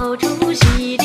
毛主席的。